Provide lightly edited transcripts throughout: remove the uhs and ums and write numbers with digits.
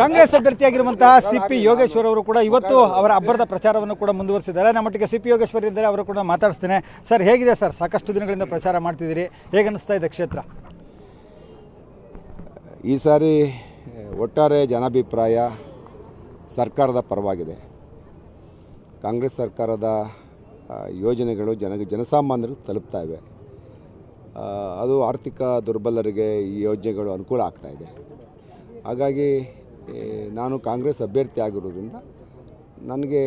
ಕಾಂಗ್ರೆಸ್ ಅಭ್ಯರ್ಥಿಯಾಗಿರುವಂತಹ C P Yogeshwar ಅವರು ಕೂಡ ಇವತ್ತು ಅವರ ಅಬ್ಬರದ ಪ್ರಚಾರವನ್ನು ಕೂಡ ಮುಂದುವರಿಸಿದ್ದಾರೆ. ನಮ್ಮ ಒಟ್ಟಿಗೆ ಸಿ ಪಿ ಯೋಗೇಶ್ವರ್ ಇದ್ದಾರೆ, ಅವರು ಕೂಡ ಮಾತಾಡ್ತೇನೆ. ಸರ್, ಹೇಗಿದೆ ಸರ್, ಸಾಕಷ್ಟು ದಿನಗಳಿಂದ ಪ್ರಚಾರ ಮಾಡ್ತಿದ್ದೀರಿ, ಹೇಗೆ ಅನಿಸ್ತಾ ಇದೆ ಕ್ಷೇತ್ರ? ಈ ಸಾರಿ ಒಟ್ಟಾರೆ ಜನಾಭಿಪ್ರಾಯ ಸರ್ಕಾರದ ಪರವಾಗಿದೆ. ಕಾಂಗ್ರೆಸ್ ಸರ್ಕಾರದ ಯೋಜನೆಗಳು ಜನಸಾಮಾನ್ಯರಿಗೆ ತಲುಪ್ತಾ ಇವೆ. ಅದು ಆರ್ಥಿಕ ದುರ್ಬಲರಿಗೆ ಈ ಯೋಜನೆಗಳು ಅನುಕೂಲ ಆಗ್ತಾ ಇದೆ. ಹಾಗಾಗಿ ನಾನು ಕಾಂಗ್ರೆಸ್ ಅಭ್ಯರ್ಥಿ ಆಗಿರೋದ್ರಿಂದ ನನಗೆ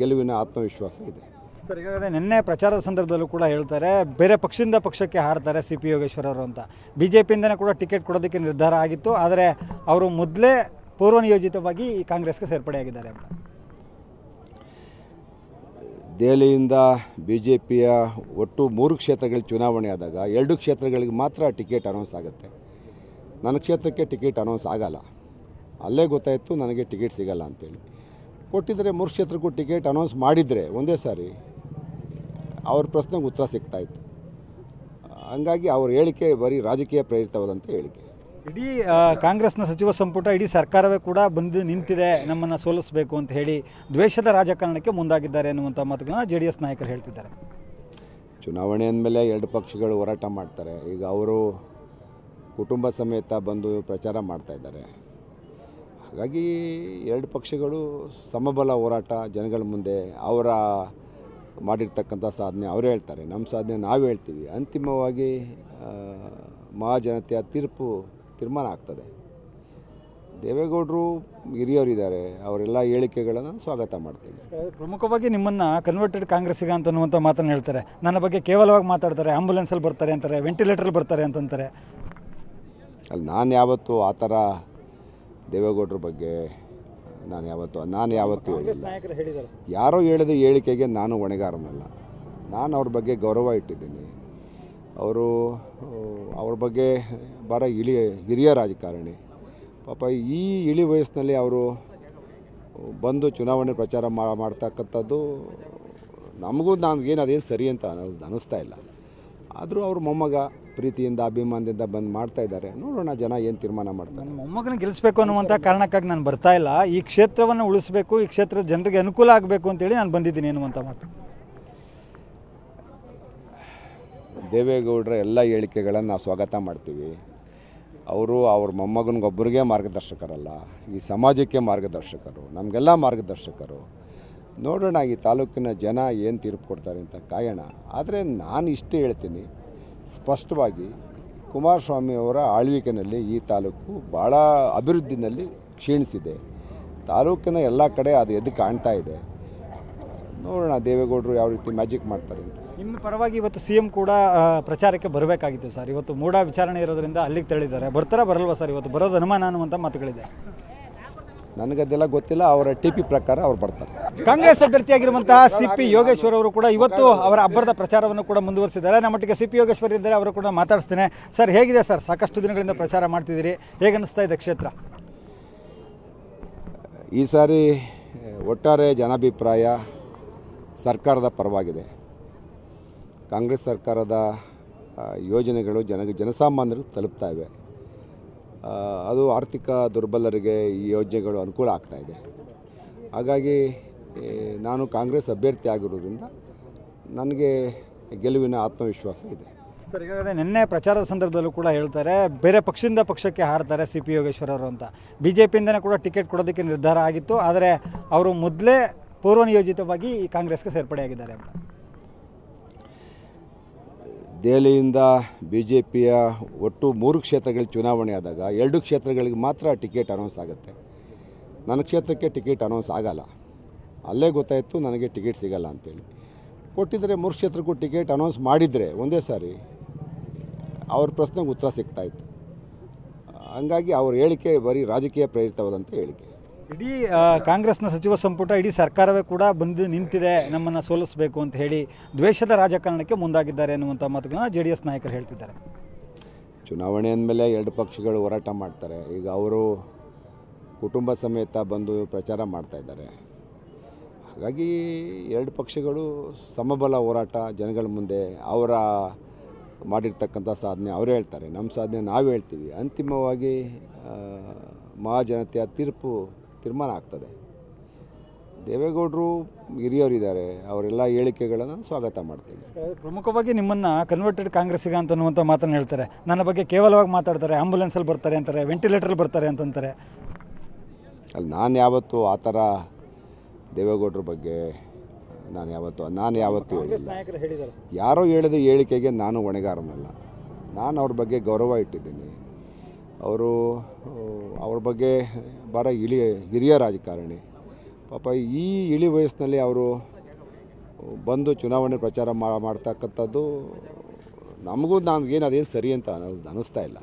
ಗೆಲುವಿನ ಆತ್ಮವಿಶ್ವಾಸ ಇದೆ. ಸರ್, ಈಗಾಗಲೇ ನಿನ್ನೆ ಪ್ರಚಾರದ ಸಂದರ್ಭದಲ್ಲೂ ಕೂಡ ಹೇಳ್ತಾರೆ, ಬೇರೆ ಪಕ್ಷದಿಂದ ಪಕ್ಷಕ್ಕೆ ಹಾರ್ತಾರೆ ಸಿ ಪಿ ಯೋಗೇಶ್ವರ್ ಅವರು ಅಂತ. ಬಿ ಜೆ ಪಿಯಿಂದನೇ ಕೂಡ ಟಿಕೆಟ್ ಕೊಡೋದಕ್ಕೆ ನಿರ್ಧಾರ ಆಗಿತ್ತು, ಆದರೆ ಅವರು ಮೊದಲೇ ಪೂರ್ವನಿಯೋಜಿತವಾಗಿ ಕಾಂಗ್ರೆಸ್ಗೆ ಸೇರ್ಪಡೆಯಾಗಿದ್ದಾರೆ ಅಂತ. ದೆಹಲಿಯಿಂದ ಬಿ ಜೆ ಪಿಯ ಒಟ್ಟು 3 ಕ್ಷೇತ್ರಗಳಿಗೆ ಚುನಾವಣೆ ಆದಾಗ 2 ಕ್ಷೇತ್ರಗಳಿಗೆ ಮಾತ್ರ ಟಿಕೆಟ್ ಅನೌನ್ಸ್ ಆಗುತ್ತೆ. ನನ್ನ ಕ್ಷೇತ್ರಕ್ಕೆ ಟಿಕೆಟ್ ಅನೌನ್ಸ್ ಆಗೋಲ್ಲ. ಅಲ್ಲೇ ಗೊತ್ತಾಯಿತು ನನಗೆ ಟಿಕೆಟ್ ಸಿಗೋಲ್ಲ ಅಂತೇಳಿ. ಕೊಟ್ಟಿದ್ದರೆ 3 ಕ್ಷೇತ್ರಕ್ಕೂ ಟಿಕೆಟ್ ಅನೌನ್ಸ್ ಮಾಡಿದರೆ ಒಂದೇ ಸಾರಿ ಅವ್ರ ಪ್ರಶ್ನೆಗೆ ಉತ್ತರ ಸಿಗ್ತಾಯಿತ್ತು. ಹಂಗಾಗಿ ಅವ್ರ ಹೇಳಿಕೆ ಬರೀ ರಾಜಕೀಯ ಪ್ರೇರಿತವಾದಂಥ ಹೇಳಿಕೆ. ಇಡೀ ಕಾಂಗ್ರೆಸ್ನ ಸಚಿವ ಸಂಪುಟ, ಇಡೀ ಸರ್ಕಾರವೇ ಕೂಡ ಬಂದು ನಿಂತಿದೆ ನಮ್ಮನ್ನು ಸೋಲಿಸಬೇಕು ಅಂತ ಹೇಳಿ ದ್ವೇಷದ ರಾಜಕಾರಣಕ್ಕೆ ಮುಂದಾಗಿದ್ದಾರೆ ಅನ್ನುವಂಥ ಮಾತುಗಳನ್ನ ಜೆ ಡಿ ಎಸ್ ನಾಯಕರು ಹೇಳ್ತಿದ್ದಾರೆ. ಚುನಾವಣೆ ಅಂದಮೇಲೆ 2 ಪಕ್ಷಗಳು ಹೋರಾಟ ಮಾಡ್ತಾರೆ. ಈಗ ಅವರು ಕುಟುಂಬ ಸಮೇತ ಬಂದು ಪ್ರಚಾರ ಮಾಡ್ತಾ ಇದ್ದಾರೆ. ಹಾಗಾಗಿ 2 ಪಕ್ಷಗಳು ಸಮಬಲ ಹೋರಾಟ ಜನಗಳ ಮುಂದೆ ಅವರ ಮಾಡಿರ್ತಕ್ಕಂಥ ಸಾಧನೆ ಅವರೇ ಹೇಳ್ತಾರೆ, ನಮ್ಮ ಸಾಧನೆ ನಾವು ಹೇಳ್ತೀವಿ. ಅಂತಿಮವಾಗಿ ಮಹಾಜನತೆಯ ತೀರ್ಮಾನ ಆಗ್ತದೆ. ದೇವೇಗೌಡರು ಹಿರಿಯರಿದ್ದಾರೆ, ಅವರೆಲ್ಲ ಹೇಳಿಕೆಗಳನ್ನು ಸ್ವಾಗತ ಮಾಡ್ತೀವಿ. ಪ್ರಮುಖವಾಗಿ ನಿಮ್ಮನ್ನು ಕನ್ವರ್ಟೆಡ್ ಕಾಂಗ್ರೆಸ್ಸಿಗ ಅಂತನ್ನುವಂಥ ಮಾತನ್ನು ಹೇಳ್ತಾರೆ. ನನ್ನ ಬಗ್ಗೆ ಕೇವಲವಾಗಿ ಮಾತಾಡ್ತಾರೆ, ಆಂಬ್ಯುಲೆನ್ಸಲ್ಲಿ ಬರ್ತಾರೆ ಅಂತಾರೆ, ವೆಂಟಿಲೇಟರ್ಲ್ಲಿ ಬರ್ತಾರೆ ಅಂತಂತಾರೆ. ಅಲ್ಲಿ ನಾನು ಯಾವತ್ತೂ ಆ ಥರ ದೇವೇಗೌಡರ ಬಗ್ಗೆ ನಾನು ಯಾವತ್ತೂ ಹೇಳಿಲ್ಲ. ಯಾರೋ ಹೇಳಿದ ಹೇಳಿಕೆಗೆ ನಾನು ಹೊಣೆಗಾರನಲ್ಲ. ನಾನು ಅವ್ರ ಬಗ್ಗೆ ಗೌರವ ಇಟ್ಟಿದ್ದೀನಿ. ಅವ್ರ ಬಗ್ಗೆ ಭಾಳ ಹಿರಿಯ ರಾಜಕಾರಣಿ. ಪಾಪ ಈ ಇಳಿ ವಯಸ್ಸಿನಲ್ಲಿ ಅವರು ಬಂದು ಚುನಾವಣೆ ಪ್ರಚಾರ ಮಾಡ್ತಕ್ಕಂಥದ್ದು ನಮಗೇನು ಅದೇನು ಸರಿ ಅಂತ ಅನ್ನಿಸ್ತಾ ಇಲ್ಲ. ಆದರೂ ಅವ್ರ ಮೊಮ್ಮಗ ಪ್ರೀತಿಯಿಂದ ಅಭಿಮಾನದಿಂದ ಬಂದು ಮಾಡ್ತಾ ಇದ್ದಾರೆ. ನೋಡೋಣ ಜನ ಏನು ತೀರ್ಮಾನ ಮಾಡ್ತಾರೆ. ಮೊಮ್ಮಗನ ಗೆಲ್ಲಿಸಬೇಕು ಅನ್ನುವಂಥ ಕಾರಣಕ್ಕಾಗಿ ನಾನು ಬರ್ತಾ ಇಲ್ಲ, ಈ ಕ್ಷೇತ್ರವನ್ನು ಉಳಿಸಬೇಕು, ಈ ಕ್ಷೇತ್ರದ ಜನರಿಗೆ ಅನುಕೂಲ ಆಗಬೇಕು ಅಂತೇಳಿ ನಾನು ಬಂದಿದ್ದೀನಿ ಅನ್ನುವಂಥ ಮಾತು. ದೇವೇಗೌಡರ ಎಲ್ಲ ಹೇಳಿಕೆಗಳನ್ನು ನಾವು ಸ್ವಾಗತ ಮಾಡ್ತೀವಿ. ಅವ್ರ ಮೊಮ್ಮಗನಿಗೊಬ್ಬರಿಗೆ ಮಾರ್ಗದರ್ಶಕರಲ್ಲ, ಈ ಸಮಾಜಕ್ಕೆ ಮಾರ್ಗದರ್ಶಕರು, ನಮಗೆಲ್ಲ ಮಾರ್ಗದರ್ಶಕರು. ನೋಡೋಣ ಈ ತಾಲೂಕಿನ ಜನ ಏನು ತೀರ್ಪು ಕೊಡ್ತಾರೆ ಅಂತ ಕಾಯೋಣ. ಆದರೆ ನಾನು ಇಷ್ಟೇ ಹೇಳ್ತೀನಿ, ಸ್ಪಷ್ಟವಾಗಿ ಕುಮಾರ್ ಸ್ವಾಮಿ ಅವರ ಆಳ್ವಿಕೆಯಲ್ಲಿ ಈ ತಾಲೂಕು ಭಾಳ ಅಭಿವೃದ್ಧಿನಲ್ಲಿ ಕ್ಷೀಣಿಸಿದೆ. ತಾಲೂಕಿನ ಎಲ್ಲ ಕಡೆ ಅದು ಎದ್ದು ಕಾಣ್ತಾ ಇದೆ. ನೋಡೋಣ ದೇವೇಗೌಡರು ಯಾವ ರೀತಿ ಮ್ಯಾಜಿಕ್ ಮಾಡ್ತಾರೆ ಅಂತ. ನಿಮ್ಮ ಪರವಾಗಿ ಇವತ್ತು ಸಿ ಎಂ ಕೂಡ ಪ್ರಚಾರಕ್ಕೆ ಬರಬೇಕಾಗಿತ್ತು ಸರ್. ಇವತ್ತು ಮೂಡ ವಿಚಾರಣೆ ಇರೋದರಿಂದ ಅಲ್ಲಿಗೆ ತೆರಳಿದ್ದಾರೆ. ಬರ್ತಾರಾ ಬರಲ್ವಾ ಸರ್? ಇವತ್ತು ಬರೋದು ಅನುಮಾನ ಅನ್ನುವಂಥ ಮಾತುಗಳಿದೆ. ನನಗದೆಲ್ಲ ಗೊತ್ತಿಲ್ಲ, ಅವರ ಟಿಪಿ ಪ್ರಕಾರ ಅವ್ರು ಬರ್ತಾರೆ. ಕಾಂಗ್ರೆಸ್ ಅಭ್ಯರ್ಥಿಯಾಗಿರುವಂತಹ ಸಿ ಪಿ ಯೋಗೇಶ್ವರ್ ಅವರು ಕೂಡ ಇವತ್ತು ಅವರ ಅಬ್ಬರದ ಪ್ರಚಾರವನ್ನು ಕೂಡ ಮುಂದುವರಿಸಿದ್ದಾರೆ. ನಮ್ಮೊಟ್ಟಿಗೆ ಸಿ ಪಿ ಯೋಗೇಶ್ವರ್ ಇದ್ದಾರೆ, ಅವರು ಕೂಡ ಮಾತಾಡ್ತೇನೆ. ಸರ್, ಹೇಗಿದೆ ಸರ್, ಸಾಕಷ್ಟು ದಿನಗಳಿಂದ ಪ್ರಚಾರ ಮಾಡ್ತಿದ್ದೀರಿ, ಹೇಗೆ ಅನಿಸ್ತಾ ಇದೆ ಕ್ಷೇತ್ರ? ಈ ಸಾರಿ ಒಟ್ಟಾರೆ ಜನಾಭಿಪ್ರಾಯ ಸರ್ಕಾರದ ಪರವಾಗಿದೆ. ಕಾಂಗ್ರೆಸ್ ಸರ್ಕಾರದ ಯೋಜನೆಗಳು ಜನಸಾಮಾನ್ಯರಿಗೆ ತಲುಪ್ತಾ ಇವೆ. ಅದು ಆರ್ಥಿಕ ದುರ್ಬಲರಿಗೆ ಈ ಯೋಜನೆಗಳು ಅನುಕೂಲ ಆಗ್ತಾ ಇದೆ. ಹಾಗಾಗಿ ನಾನು ಕಾಂಗ್ರೆಸ್ ಅಭ್ಯರ್ಥಿ ಆಗಿರೋದ್ರಿಂದ ನನಗೆ ಗೆಲುವಿನ ಆತ್ಮವಿಶ್ವಾಸ ಇದೆ. ಸರ್, ಈಗಾಗಲೇ ನಿನ್ನೆ ಪ್ರಚಾರದ ಸಂದರ್ಭದಲ್ಲೂ ಕೂಡ ಹೇಳ್ತಾರೆ, ಬೇರೆ ಪಕ್ಷದಿಂದ ಪಕ್ಷಕ್ಕೆ ಹಾರ್ತಾರೆ ಸಿ ಪಿ ಯೋಗೇಶ್ವರ್ ಅವರು ಅಂತ. ಬಿ ಜೆ ಪಿಯಿಂದನೇ ಕೂಡ ಟಿಕೆಟ್ ಕೊಡೋದಕ್ಕೆ ನಿರ್ಧಾರ ಆಗಿತ್ತು, ಆದರೆ ಅವರು ಮೊದಲೇ ಪೂರ್ವನಿಯೋಜಿತವಾಗಿ ಕಾಂಗ್ರೆಸ್ಗೆ ಸೇರ್ಪಡೆಯಾಗಿದ್ದಾರೆ ಅಂತ. ದೆಹಲಿಯಿಂದ ಬಿ ಜೆ ಪಿಯ ಒಟ್ಟು 3 ಕ್ಷೇತ್ರಗಳಿಗೆ ಚುನಾವಣೆ ಆದಾಗ 2 ಕ್ಷೇತ್ರಗಳಿಗೆ ಮಾತ್ರ ಟಿಕೆಟ್ ಅನೌನ್ಸ್ ಆಗುತ್ತೆ. ನನ್ನ ಕ್ಷೇತ್ರಕ್ಕೆ ಟಿಕೆಟ್ ಅನೌನ್ಸ್ ಆಗೋಲ್ಲ. ಅಲ್ಲೇ ಗೊತ್ತಾಯಿತು ನನಗೆ ಟಿಕೆಟ್ ಸಿಗೋಲ್ಲ ಅಂತೇಳಿ. ಕೊಟ್ಟಿದ್ದರೆ 3 ಕ್ಷೇತ್ರಕ್ಕೂ ಟಿಕೆಟ್ ಅನೌನ್ಸ್ ಮಾಡಿದರೆ ಒಂದೇ ಸಾರಿ ಅವ್ರ ಪ್ರಶ್ನೆಗೆ ಉತ್ತರ ಸಿಗ್ತಾಯಿತ್ತು. ಹಂಗಾಗಿ ಅವ್ರ ಹೇಳಿಕೆ ಬರೀ ರಾಜಕೀಯ ಪ್ರೇರಿತವಾದಂಥ ಹೇಳಿಕೆ. ಇಡೀ ಕಾಂಗ್ರೆಸ್ನ ಸಚಿವ ಸಂಪುಟ, ಇಡೀ ಸರ್ಕಾರವೇ ಕೂಡ ಬಂದು ನಿಂತಿದೆ ನಮ್ಮನ್ನು ಸೋಲಿಸಬೇಕು ಅಂತ ಹೇಳಿ ದ್ವೇಷದ ರಾಜಕಾರಣಕ್ಕೆ ಮುಂದಾಗಿದ್ದಾರೆ ಅನ್ನುವಂಥ ಮಾತುಗಳನ್ನ ಜೆ ಡಿ ಎಸ್ ನಾಯಕರು ಹೇಳ್ತಿದ್ದಾರೆ. ಚುನಾವಣೆ ಅಂದಮೇಲೆ 2 ಪಕ್ಷಗಳು ಹೋರಾಟ ಮಾಡ್ತಾರೆ. ಈಗ ಅವರು ಕುಟುಂಬ ಸಮೇತ ಬಂದು ಪ್ರಚಾರ ಮಾಡ್ತಾ ಇದ್ದಾರೆ. ಹಾಗಾಗಿ 2 ಪಕ್ಷಗಳು ಸಮಬಲ ಹೋರಾಟ ಜನಗಳ ಮುಂದೆ ಅವರ ಮಾಡಿರ್ತಕ್ಕಂಥ ಸಾಧನೆ ಅವರೇ ಹೇಳ್ತಾರೆ, ನಮ್ಮ ಸಾಧನೆ ನಾವು ಹೇಳ್ತೀವಿ. ಅಂತಿಮವಾಗಿ ಮಹಾಜನತೆಯ ತೀರ್ಪು ತೀರ್ಮಾನ ಆಗ್ತದೆ। ದೇವೇಗೌಡರು ಹಿರಿಯರಿದ್ದಾರೆ, ಅವರೆಲ್ಲ ಹೇಳಿಕೆಗಳನ್ನು ಸ್ವಾಗತ ಮಾಡ್ತೀನಿ। ಪ್ರಮುಖವಾಗಿ ನಿಮ್ಮನ್ನ ಕನ್ವರ್ಟೆಡ್ ಕಾಂಗ್ರೆಸ್ಸಿಗ ಅಂತನ್ನುವಂತ ಮಾತನ್ನ ಹೇಳ್ತಾರೆ, ನನ್ನ ಬಗ್ಗೆ ಕೇವಲವಾಗಿ ಮಾತಾಡ್ತಾರೆ, ಆಂಬ್ಯುಲೆನ್ಸ್ ಅಲ್ಲಿ ಬರ್ತಾರೆ ಅಂತಾರೆ, ವೆಂಟಿಲೇಟರ್ ಅಲ್ಲಿ ಬರ್ತಾರೆ ಅಂತಾರೆ। ಅಲ್ಲಿ ನಾನು ಯಾವತ್ತು ಆ ಥರ ದೇವೇಗೌಡರ ಬಗ್ಗೆ ನಾನು ಯಾವತ್ತು ಹೇಳಿಲ್ಲ। ಯಾರೋ ಹೇಳಿದ ಹೇಳಿಕೆಗೆ ನಾನು ಹೊಣೆಗಾರನಲ್ಲ, ನಾನು ಅವ್ರ ಬಗ್ಗೆ ಗೌರವ ಇಟ್ಟಿದ್ದೀನಿ। ಅವರು ಅವ್ರ ಬಗ್ಗೆ ಬಹಳ ಹಿರಿಯ ರಾಜಕಾರಣಿ, ಪಾಪ ಈ ಇಳಿ ವಯಸ್ಸಿನಲ್ಲಿ ಅವರು ಬಂದು ಚುನಾವಣೆ ಪ್ರಚಾರ ಮಾಡ್ತಕ್ಕಂಥದ್ದು ನಮಗೂ ನಮಗೇನು ಅದೇನು ಸರಿ ಅಂತ ಅನ್ನಿಸ್ತಾ ಇಲ್ಲ।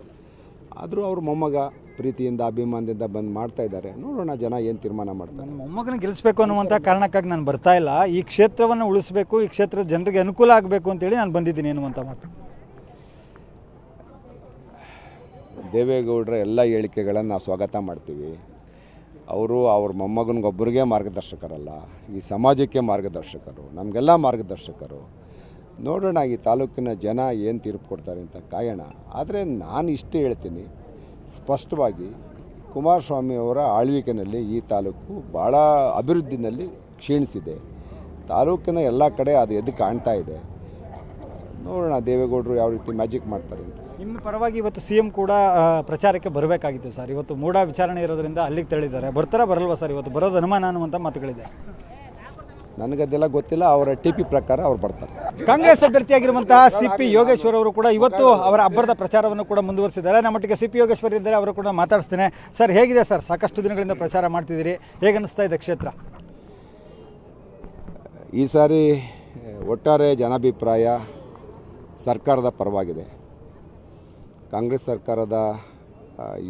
ಆದರೂ ಅವ್ರ ಮೊಮ್ಮಗ ಪ್ರೀತಿಯಿಂದ ಅಭಿಮಾನದಿಂದ ಬಂದು ಮಾಡ್ತಾ ಇದ್ದಾರೆ, ನೋಡೋಣ ಜನ ಏನು ತೀರ್ಮಾನ ಮಾಡ್ತಾರೆ। ಮೊಮ್ಮಗನ ಗೆಲ್ಲಿಸಬೇಕು ಅನ್ನುವಂಥ ಕಾರಣಕ್ಕಾಗಿ ನಾನು ಬರ್ತಾ ಇಲ್ಲ, ಈ ಕ್ಷೇತ್ರವನ್ನು ಉಳಿಸಬೇಕು, ಈ ಕ್ಷೇತ್ರದ ಜನರಿಗೆ ಅನುಕೂಲ ಆಗಬೇಕು ಅಂತೇಳಿ ನಾನು ಬಂದಿದ್ದೀನಿ ಅನ್ನುವಂಥ ಮಾತು। ದೇವೇಗೌಡರ ಎಲ್ಲ ಹೇಳಿಕೆಗಳನ್ನು ನಾವು ಸ್ವಾಗತ ಮಾಡ್ತೀವಿ। ಅವರು ಅವ್ರ ಮೊಮ್ಮಗನಿಗೊಬ್ಬರಿಗೆ ಮಾರ್ಗದರ್ಶಕರಲ್ಲ, ಈ ಸಮಾಜಕ್ಕೆ ಮಾರ್ಗದರ್ಶಕರು, ನಮಗೆಲ್ಲ ಮಾರ್ಗದರ್ಶಕರು। ನೋಡೋಣ ಈ ತಾಲೂಕಿನ ಜನ ಏನು ತೀರ್ಪು ಕೊಡ್ತಾರೆ ಅಂತ ಕಾಯೋಣ। ಆದರೆ ನಾನು ಇಷ್ಟೇ ಹೇಳ್ತೀನಿ, ಸ್ಪಷ್ಟವಾಗಿ ಕುಮಾರ ಸ್ವಾಮಿ ಅವರ ಆಳ್ವಿಕೆಯಲ್ಲಿ ಈ ತಾಲೂಕು ಭಾಳ ಅಭಿವೃದ್ಧಿನಲ್ಲಿ ಕ್ಷೀಣಿಸಿದೆ, ತಾಲೂಕಿನ ಎಲ್ಲ ಕಡೆ ಅದು ಎದ್ದು ಕಾಣ್ತಾ ಇದೆ। ನೋಡೋಣ ದೇವೇಗೌಡರು ಯಾವ ರೀತಿ ಮ್ಯಾಜಿಕ್ ಮಾಡ್ತಾರೆ ಅಂತ। ನಿಮ್ಮ ಪರವಾಗಿ ಇವತ್ತು ಸಿಎಂ ಕೂಡ ಪ್ರಚಾರಕ್ಕೆ ಬರಬೇಕಾಗಿತ್ತು ಸರ್, ಇವತ್ತು ಮೂಡ ವಿಚಾರಣೆ ಇರೋದ್ರಿಂದ ಅಲ್ಲಿಗೆ ತೆರಳಿದ್ದಾರೆ, ಬರ್ತಾರಾ ಬರಲ್ವಾ ಸರ್? ಇವತ್ತು ಬರೋದು ಅನುಮಾನ ಅನ್ನುವಂಥ ಮಾತುಗಳಿದೆ। ನನಗದೆಲ್ಲ ಗೊತ್ತಿಲ್ಲ, ಅವರ ಟಿಪಿ ಪ್ರಕಾರ ಅವ್ರು ಬರ್ತಾರೆ। ಕಾಂಗ್ರೆಸ್ ಅಭ್ಯರ್ಥಿಯಾಗಿರುವಂತಹ CP ಯೋಗೇಶ್ವರ್ ಅವರು ಕೂಡ ಇವತ್ತು ಅವರ ಅಬ್ಬರದ ಪ್ರಚಾರವನ್ನು ಕೂಡ ಮುಂದುವರಿಸಿದ್ದಾರೆ। ನಮ್ಮೊಟ್ಟಿಗೆ CP ಯೋಗೇಶ್ವರ್ ಇದ್ದಾರೆ, ಅವರು ಕೂಡ ಮಾತಾಡ್ಸ್ತೇನೆ। ಸರ್ ಹೇಗಿದೆ ಸರ್, ಸಾಕಷ್ಟು ದಿನಗಳಿಂದ ಪ್ರಚಾರ ಮಾಡ್ತಿದ್ದೀರಿ, ಹೇಗೆ ಅನ್ನಿಸ್ತಾ ಇದೆ ಕ್ಷೇತ್ರ? ಈ ಸಾರಿ ಒಟ್ಟಾರೆ ಜನಾಭಿಪ್ರಾಯ ಸರ್ಕಾರದ ಪರವಾಗಿದೆ, ಕಾಂಗ್ರೆಸ್ ಸರ್ಕಾರದ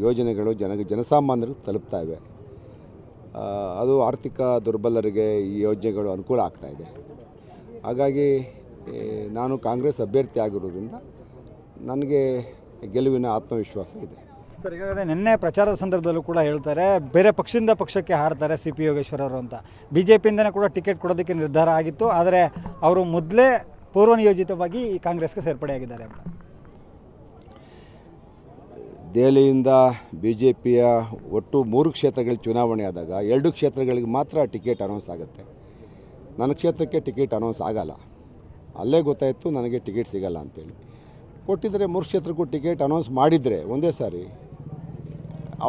ಯೋಜನೆಗಳು ಜನಸಾಮಾನ್ಯರಿಗೆ ತಲುಪ್ತಾ ಇವೆ, ಅದು ಆರ್ಥಿಕ ದುರ್ಬಲರಿಗೆ ಈ ಯೋಜನೆಗಳು ಅನುಕೂಲ ಆಗ್ತಾ ಇದೆ। ಹಾಗಾಗಿ ನಾನು ಕಾಂಗ್ರೆಸ್ ಅಭ್ಯರ್ಥಿ ಆಗಿರೋದ್ರಿಂದ ನನಗೆ ಗೆಲುವಿನ ಆತ್ಮವಿಶ್ವಾಸ ಇದೆ ಸರ್। ಈಗಾಗಲೇ ನಿನ್ನೆ ಪ್ರಚಾರದ ಸಂದರ್ಭದಲ್ಲೂ ಕೂಡ ಹೇಳ್ತಾರೆ, ಬೇರೆ ಪಕ್ಷದಿಂದ ಪಕ್ಷಕ್ಕೆ ಹಾರ್ತಾರೆ CP ಯೋಗೇಶ್ವರ್ ಅವರು ಅಂತ, ಬಿಜೆಪಿಯಿಂದನೇ ಕೂಡ ಟಿಕೆಟ್ ಕೊಡೋದಕ್ಕೆ ನಿರ್ಧಾರ ಆಗಿತ್ತು, ಆದರೆ ಅವರು ಮೊದಲೇ ಪೂರ್ವನಿಯೋಜಿತವಾಗಿ ಕಾಂಗ್ರೆಸ್ಗೆ ಸೇರ್ಪಡೆಯಾಗಿದ್ದಾರೆ ಅಂತ। ದೆಹಲಿಯಿಂದ ಬಿಜೆಪಿಯ ಒಟ್ಟು 3 ಕ್ಷೇತ್ರಗಳಿಗೆ ಚುನಾವಣೆ ಆದಾಗ 2 ಕ್ಷೇತ್ರಗಳಿಗೆ ಮಾತ್ರ ಟಿಕೆಟ್ ಅನೌನ್ಸ್ ಆಗುತ್ತೆ, ನನ್ನ ಕ್ಷೇತ್ರಕ್ಕೆ ಟಿಕೆಟ್ ಅನೌನ್ಸ್ ಆಗಲ್ಲ। ಅಲ್ಲೇ ಗೊತ್ತಾಯಿತು ನನಗೆ ಟಿಕೆಟ್ ಸಿಗಲ್ಲ ಅಂತೇಳಿ, ಕೊಟ್ಟಿದ್ದರೆ 3 ಕ್ಷೇತ್ರಕ್ಕೂ ಟಿಕೆಟ್ ಅನೌನ್ಸ್ ಮಾಡಿದರೆ ಒಂದೇ ಸಾರಿ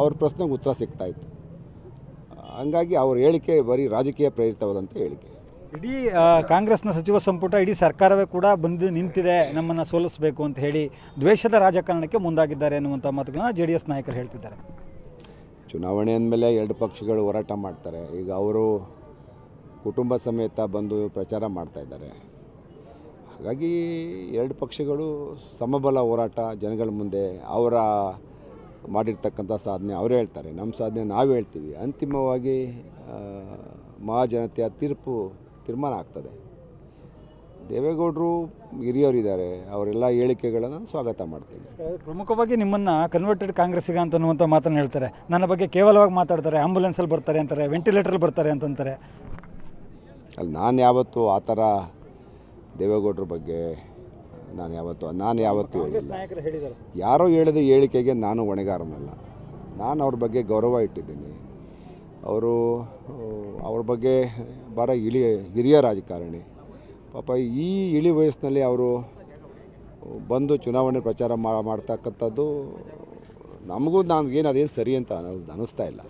ಅವ್ರ ಪ್ರಶ್ನೆಗೆ ಉತ್ತರ ಸಿಗ್ತಾಯಿತ್ತು। ಹಂಗಾಗಿ ಅವ್ರ ಹೇಳಿಕೆ ಬರೀ ರಾಜಕೀಯ ಪ್ರೇರಿತವಾದಂಥ ಹೇಳಿಕೆ। ಇಡೀ ಕಾಂಗ್ರೆಸ್ನ ಸಚಿವ ಸಂಪುಟ, ಇಡೀ ಸರ್ಕಾರವೇ ಕೂಡ ಬಂದು ನಿಂತಿದೆ ನಮ್ಮನ್ನು ಸೋಲಿಸಬೇಕು ಅಂತ ಹೇಳಿ, ದ್ವೇಷದ ರಾಜಕಾರಣಕ್ಕೆ ಮುಂದಾಗಿದ್ದಾರೆ ಅನ್ನುವಂಥ ಮಾತುಗಳನ್ನ JDS ನಾಯಕರು ಹೇಳ್ತಿದ್ದಾರೆ। ಚುನಾವಣೆ ಅಂದಮೇಲೆ 2 ಪಕ್ಷಗಳು ಹೋರಾಟ ಮಾಡ್ತಾರೆ, ಈಗ ಅವರು ಕುಟುಂಬ ಸಮೇತ ಬಂದು ಪ್ರಚಾರ ಮಾಡ್ತಾ ಇದ್ದಾರೆ, ಹಾಗಾಗಿ 2 ಪಕ್ಷಗಳು ಸಮಬಲ ಹೋರಾಟ ಜನಗಳ ಮುಂದೆ ಅವರ ಮಾಡಿರ್ತಕ್ಕಂಥ ಸಾಧನೆ ಅವರೇ ಹೇಳ್ತಾರೆ, ನಮ್ಮ ಸಾಧನೆ ನಾವು ಹೇಳ್ತೀವಿ। ಅಂತಿಮವಾಗಿ ಮಹಾಜನತೆಯ ತೀರ್ಮಾನ ಆಗ್ತದೆ। ದೇವೇಗೌಡರು ಹಿರಿಯರಿದ್ದಾರೆ, ಅವರೆಲ್ಲ ಹೇಳಿಕೆಗಳನ್ನು ಸ್ವಾಗತ ಮಾಡ್ತೀನಿ। ಪ್ರಮುಖವಾಗಿ ನಿಮ್ಮನ್ನು ಕನ್ವರ್ಟೆಡ್ ಕಾಂಗ್ರೆಸ್ಸಿಗ ಅಂತನ್ನುವಂಥ ಮಾತನ್ನು ಹೇಳ್ತಾರೆ, ನನ್ನ ಬಗ್ಗೆ ಕೇವಲವಾಗಿ ಮಾತಾಡ್ತಾರೆ, ಆಂಬ್ಯುಲೆನ್ಸಲ್ಲಿ ಬರ್ತಾರೆ ಅಂತಾರೆ, ವೆಂಟಿಲೇಟರ್ಲ್ಲಿ ಬರ್ತಾರೆ ಅಂತಂತಾರೆ। ಅಲ್ಲಿ ನಾನು ಯಾವತ್ತು ಆ ಥರ ದೇವೇಗೌಡರ ಬಗ್ಗೆ ನಾನು ಯಾವತ್ತು ಹೇಳಿಲ್ಲ। ಯಾರೋ ಹೇಳಿದ ಹೇಳಿಕೆಗೆ ನಾನು ಹೊಣೆಗಾರನಲ್ಲ, ನಾನು ಅವ್ರ ಬಗ್ಗೆ ಗೌರವ ಇಟ್ಟಿದ್ದೀನಿ। ಅವರು ಅವ್ರ ಬಗ್ಗೆ ಭಾಳ ಹಿರಿಯ ರಾಜಕಾರಣಿ, ಪಾಪ ಈ ಇಳಿ ವಯಸ್ಸಿನಲ್ಲಿ ಅವರು ಬಂದು ಚುನಾವಣೆ ಪ್ರಚಾರ ಮಾಡ್ತಕ್ಕಂಥದ್ದು ನಮಗೂ ನಮಗೇನು ಅದೇನು ಸರಿ ಅಂತ ಅನ್ನಿಸ್ತಾ ಇಲ್ಲ।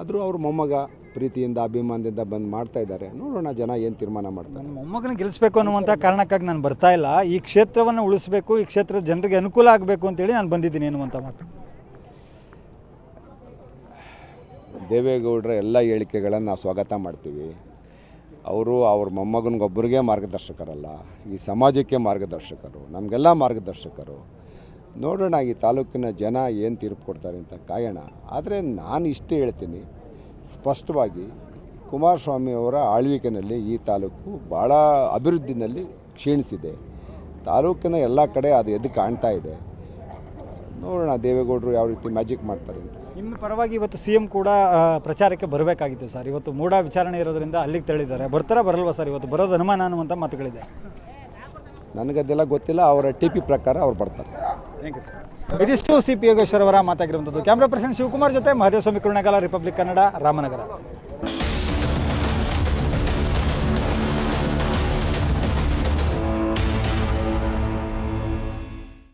ಆದರೂ ಅವ್ರ ಮೊಮ್ಮಗ ಪ್ರೀತಿಯಿಂದ ಅಭಿಮಾನದಿಂದ ಬಂದು ಮಾಡ್ತಾ ಇದ್ದಾರೆ, ನೋಡೋಣ ಜನ ಏನು ತೀರ್ಮಾನ ಮಾಡ್ತಾರೆ। ಮೊಮ್ಮಗನ ಗೆಲ್ಲಿಸಬೇಕು ಅನ್ನುವಂಥ ಕಾರಣಕ್ಕಾಗಿ ನಾನು ಬರ್ತಾ ಇಲ್ಲ, ಈ ಕ್ಷೇತ್ರವನ್ನು ಉಳಿಸಬೇಕು, ಈ ಕ್ಷೇತ್ರದ ಜನರಿಗೆ ಅನುಕೂಲ ಆಗಬೇಕು ಅಂತೇಳಿ ನಾನು ಬಂದಿದ್ದೀನಿ ಅನ್ನುವಂಥ ಮಾತು। ದೇವೇಗೌಡರ ಎಲ್ಲ ಹೇಳಿಕೆಗಳನ್ನು ನಾವು ಸ್ವಾಗತ ಮಾಡ್ತೀವಿ। ಅವರು ಅವ್ರ ಮೊಮ್ಮಗನಿಗೊಬ್ಬರಿಗೆ ಮಾರ್ಗದರ್ಶಕರಲ್ಲ, ಈ ಸಮಾಜಕ್ಕೆ ಮಾರ್ಗದರ್ಶಕರು, ನಮಗೆಲ್ಲ ಮಾರ್ಗದರ್ಶಕರು। ನೋಡೋಣ ಈ ತಾಲೂಕಿನ ಜನ ಏನು ತೀರ್ಪು ಕೊಡ್ತಾರೆ ಅಂತ ಕಾಯೋಣ। ಆದರೆ ನಾನು ಇಷ್ಟೇ ಹೇಳ್ತೀನಿ, ಸ್ಪಷ್ಟವಾಗಿ ಕುಮಾರ ಸ್ವಾಮಿ ಅವರ ಆಳ್ವಿಕೆಯಲ್ಲಿ ಈ ತಾಲೂಕು ಭಾಳ ಅಭಿವೃದ್ಧಿನಲ್ಲಿ ಕ್ಷೀಣಿಸಿದೆ, ತಾಲೂಕಿನ ಎಲ್ಲ ಕಡೆ ಅದು ಎದ್ದು ಕಾಣ್ತಾ ಇದೆ। ನೋಡೋಣ ದೇವೇಗೌಡರು ಯಾವ ರೀತಿ ಮ್ಯಾಜಿಕ್ ಮಾಡ್ತಾರೆ ಅಂತ। ನಿಮ್ಮ ಪರವಾಗಿ ಇವತ್ತು CM ಕೂಡ ಪ್ರಚಾರಕ್ಕೆ ಬರಬೇಕಾಗಿತ್ತು ಸರ್, ಇವತ್ತು ಮೂಡ ವಿಚಾರಣೆ ಇರೋದ್ರಿಂದ ಅಲ್ಲಿಗೆ ತೆರಳಿದ್ದಾರೆ, ಬರ್ತಾರಾ ಬರಲ್ವಾ ಸರ್? ಇವತ್ತು ಬರೋದು ಅನುಮಾನ ಅನ್ನುವಂಥ ಮಾತುಗಳಿದೆ। ನನಗದೆಲ್ಲ ಗೊತ್ತಿಲ್ಲ, ಅವರ ಟಿಪಿ ಪ್ರಕಾರ ಅವ್ರು ಬರ್ತಾರೆ। Thank you sir. ಇದಿಷ್ಟು ಸಿ ಪಿ ಯೋಗೇಶ್ವರ್ ಅವರ ಮಾತಾಗಿರುವಂಥದ್ದು. ಕ್ಯಾಮ್ರಾ ಪರ್ಸನ್ ಶಿವಕುಮಾರ್ ಜೊತೆ ಮಹಾದೇವಸ್ವಾಮಿ ಕೃಷ್ಣೇಗಲ್, ರಿಪಬ್ಲಿಕ್ ಕನ್ನಡ, ರಾಮನಗರ.